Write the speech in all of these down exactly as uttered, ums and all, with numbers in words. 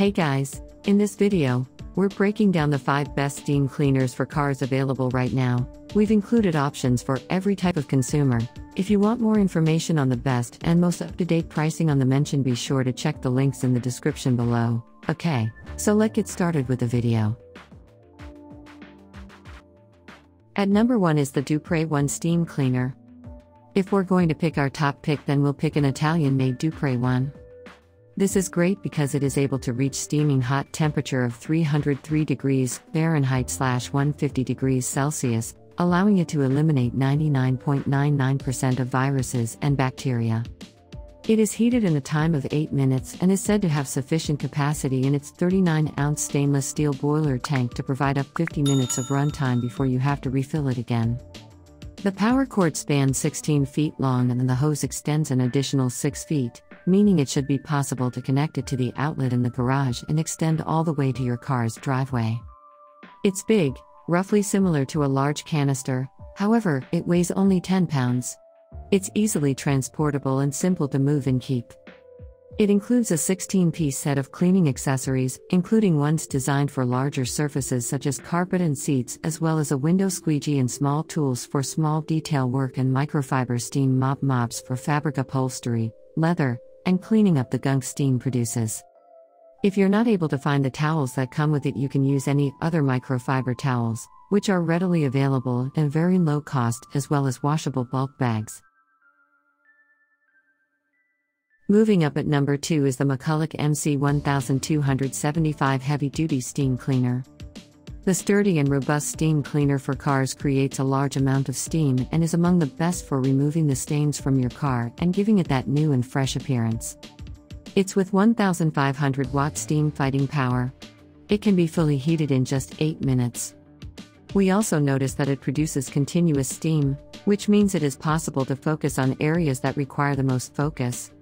Hey guys, in this video, we're breaking down the five best steam cleaners for cars available right now. We've included options for every type of consumer. If you want more information on the best and most up-to-date pricing on the mention, be sure to check the links in the description below. Okay, so let's get started with the video. At number one is the Dupray one steam cleaner. If we're going to pick our top pick, then we'll pick an Italian-made Dupray one. This is great because it is able to reach steaming hot temperature of three hundred three degrees Fahrenheit slash one hundred fifty degrees Celsius, allowing it to eliminate ninety-nine point nine nine percent of viruses and bacteria. It is heated in a time of eight minutes and is said to have sufficient capacity in its thirty-nine ounce stainless steel boiler tank to provide up fifty minutes of runtime before you have to refill it again. The power cord spans sixteen feet long and the hose extends an additional six feet. Meaning it should be possible to connect it to the outlet in the garage and extend all the way to your car's driveway. It's big, roughly similar to a large canister, however, it weighs only ten pounds. It's easily transportable and simple to move and keep. It includes a sixteen piece set of cleaning accessories, including ones designed for larger surfaces such as carpet and seats, as well as a window squeegee and small tools for small detail work and microfiber steam mop mops for fabric upholstery, leather, and cleaning up the gunk steam produces. If you're not able to find the towels that come with it, you can use any other microfiber towels, which are readily available and very low cost, as well as washable bulk bags. Moving up at number two is the McCulloch M C one thousand two hundred seventy-five Heavy Duty Steam Cleaner. The sturdy and robust steam cleaner for cars creates a large amount of steam and is among the best for removing the stains from your car and giving it that new and fresh appearance. It's with one thousand five hundred watt steam fighting power. It can be fully heated in just eight minutes. We also notice that it produces continuous steam, which means it is possible to focus on areas that require the most focus.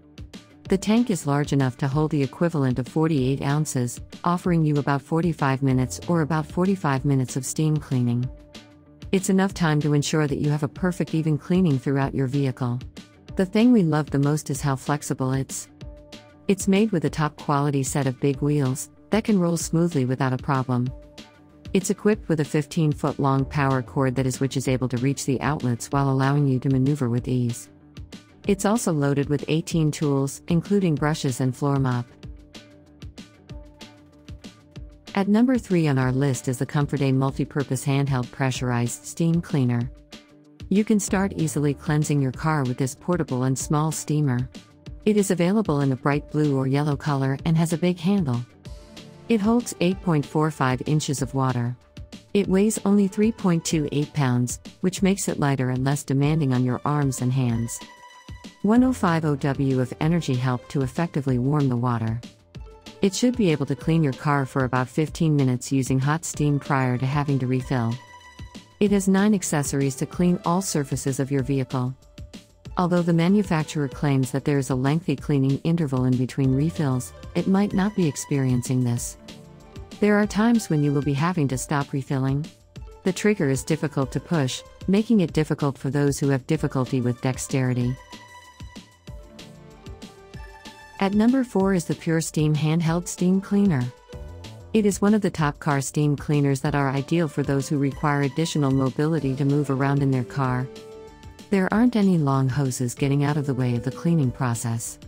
The tank is large enough to hold the equivalent of forty-eight ounces, offering you about forty-five minutes or about forty-five minutes of steam cleaning. It's enough time to ensure that you have a perfect even cleaning throughout your vehicle. The thing we love the most is how flexible it's. It's made with a top quality set of big wheels that can roll smoothly without a problem. It's equipped with a fifteen foot long power cord that is which is able to reach the outlets while allowing you to maneuver with ease. It's also loaded with eighteen tools, including brushes and floor mop. At number three on our list is the Comforday Multi-Purpose Handheld Pressurized Steam Cleaner. You can start easily cleansing your car with this portable and small steamer. It is available in a bright blue or yellow color and has a big handle. It holds eight point four five inches of water. It weighs only three point two eight pounds, which makes it lighter and less demanding on your arms and hands. one thousand fifty watts of energy help to effectively warm the water. It should be able to clean your car for about fifteen minutes using hot steam prior to having to refill. It has nine accessories to clean all surfaces of your vehicle. Although the manufacturer claims that there is a lengthy cleaning interval in between refills, it might not be experiencing this. There are times when you will be having to stop refilling. The trigger is difficult to push, making it difficult for those who have difficulty with dexterity. At number four is the PurSteam Handheld Steam Cleaner. It is one of the top car steam cleaners that are ideal for those who require additional mobility to move around in their car. There aren't any long hoses getting out of the way of the cleaning process.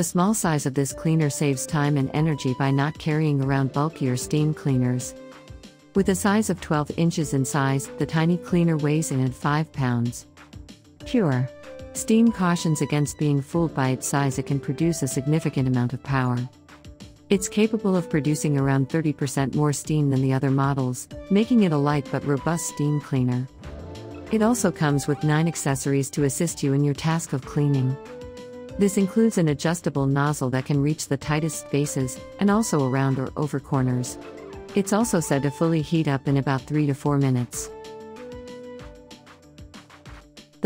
The small size of this cleaner saves time and energy by not carrying around bulkier steam cleaners. With a size of twelve inches in size, the tiny cleaner weighs in at five pounds. Pure Steam cautions against being fooled by its size. It can produce a significant amount of power. It's capable of producing around thirty percent more steam than the other models, making it a light but robust steam cleaner. It also comes with nine accessories to assist you in your task of cleaning. This includes an adjustable nozzle that can reach the tightest spaces, and also around or over corners. It's also said to fully heat up in about three to four minutes.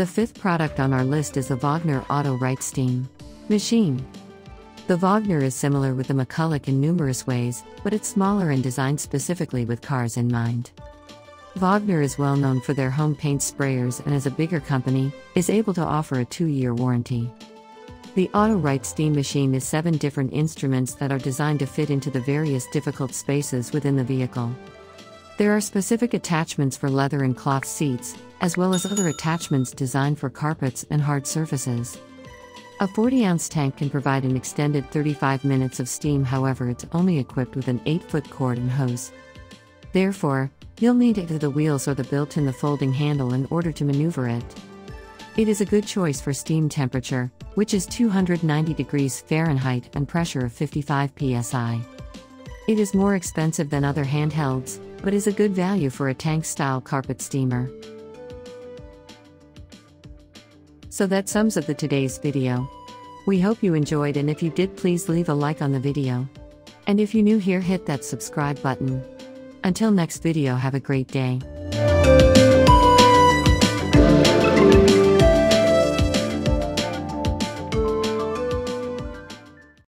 The fifth product on our list is the Wagner AutoRight Steam Machine. The Wagner is similar with the McCulloch in numerous ways, but it's smaller and designed specifically with cars in mind. Wagner is well known for their home paint sprayers and, as a bigger company, is able to offer a two-year warranty. The AutoRight steam machine is seven different instruments that are designed to fit into the various difficult spaces within the vehicle. There are specific attachments for leather and cloth seats, as well as other attachments designed for carpets and hard surfaces. A forty ounce tank can provide an extended thirty-five minutes of steam, however it's only equipped with an eight foot cord and hose. Therefore, you'll need either the wheels or the built-in the folding handle in order to maneuver it. It is a good choice for steam temperature, which is two hundred ninety degrees Fahrenheit and pressure of fifty-five P S I. It is more expensive than other handhelds, but is a good value for a tank-style carpet steamer. So that sums up the today's video. We hope you enjoyed, and if you did, please leave a like on the video. And if you're new here, hit that subscribe button. Until next video, have a great day.